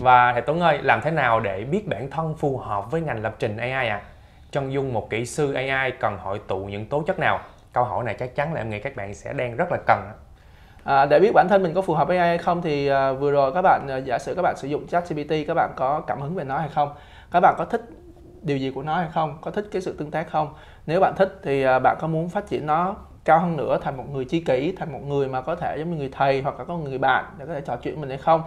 Và thầy Tuấn ơi, làm thế nào để biết bản thân phù hợp với ngành lập trình AI ạ? Trong dung một kỹ sư AI cần hội tụ những tố chất nào? Câu hỏi này chắc chắn là em nghĩ các bạn sẽ đang rất là cần. Để biết bản thân mình có phù hợp với AI hay không thì vừa rồi các bạn, giả sử các bạn sử dụng ChatGPT, các bạn có cảm hứng về nó hay không? Các bạn có thích điều gì của nó hay không? Có thích cái sự tương tác không? Nếu bạn thích thì bạn có muốn phát triển nó cao hơn nữa thành một người tri kỷ, thành một người mà có thể giống như người thầy hoặc là có người bạn để có thể trò chuyện mình hay không?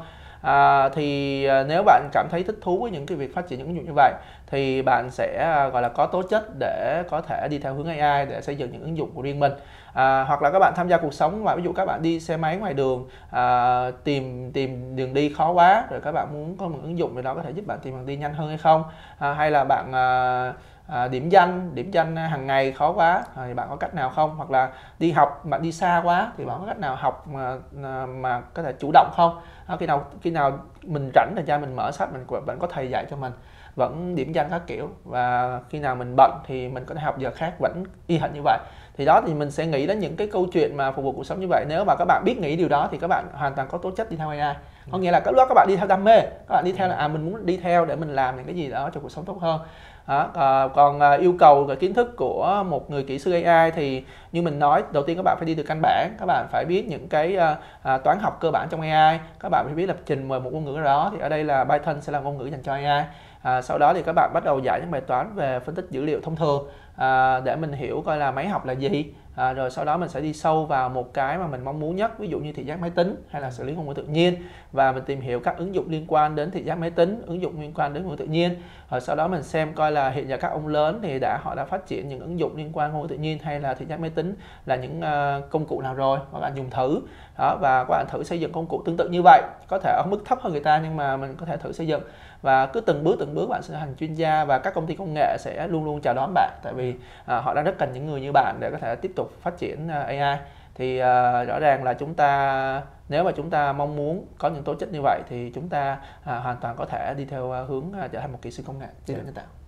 Thì nếu bạn cảm thấy thích thú với những cái việc phát triển những ứng dụng như vậy thì bạn sẽ gọi là có tố chất để có thể đi theo hướng AI để xây dựng những ứng dụng của riêng mình. Hoặc là các bạn tham gia cuộc sống, và ví dụ các bạn đi xe máy ngoài đường, tìm đường đi khó quá, rồi các bạn muốn có một ứng dụng về đó có thể giúp bạn tìm đường đi nhanh hơn hay không? Hay là bạn điểm danh hàng ngày khó quá thì bạn có cách nào không? Hoặc là đi học, bạn đi xa quá thì bạn có cách nào học mà có thể chủ động không? Khi nào mình rảnh thời gian mình mở sách, bạn có thầy dạy cho mình, vẫn điểm danh các kiểu, và khi nào mình bận thì mình có thể học giờ khác vẫn y hệt như vậy. Thì đó, thì mình sẽ nghĩ đến những cái câu chuyện mà phục vụ cuộc sống như vậy. Nếu mà các bạn biết nghĩ điều đó thì các bạn hoàn toàn có tố chất đi theo AI. Có nghĩa là các bạn đi theo đam mê, các bạn đi theo là mình muốn đi theo để mình làm những cái gì đó cho cuộc sống tốt hơn. Còn yêu cầu về kiến thức của một người kỹ sư AI thì như mình nói, đầu tiên các bạn phải đi từ căn bản, các bạn phải biết những cái toán học cơ bản trong AI, các bạn phải biết lập trình về một ngôn ngữ đó, thì ở đây là Python sẽ là ngôn ngữ dành cho AI. Sau đó thì các bạn bắt đầu giải những bài toán về phân tích dữ liệu thông thường để mình hiểu coi là máy học là gì. Rồi sau đó mình sẽ đi sâu vào một cái mà mình mong muốn nhất, ví dụ như thị giác máy tính hay là xử lý ngôn ngữ tự nhiên, và mình tìm hiểu các ứng dụng liên quan đến thị giác máy tính, ứng dụng liên quan đến ngôn ngữ tự nhiên. Rồi sau đó mình xem coi là hiện giờ các ông lớn thì họ đã phát triển những ứng dụng liên quan ngôn ngữ tự nhiên hay là thị giác máy tính là những công cụ nào rồi, các bạn dùng thử đó, và các bạn thử xây dựng công cụ tương tự như vậy, có thể ở mức thấp hơn người ta nhưng mà mình có thể thử xây dựng, và cứ từng bước bạn sẽ thành chuyên gia, và các công ty công nghệ sẽ luôn luôn chào đón bạn, tại vì họ đang rất cần những người như bạn để có thể tiếp tục phát triển AI. Thì rõ ràng là chúng ta, nếu mà chúng ta mong muốn có những tố chất như vậy thì chúng ta hoàn toàn có thể đi theo hướng trở thành một kỹ sư công nghệ trí tuệ nhân tạo.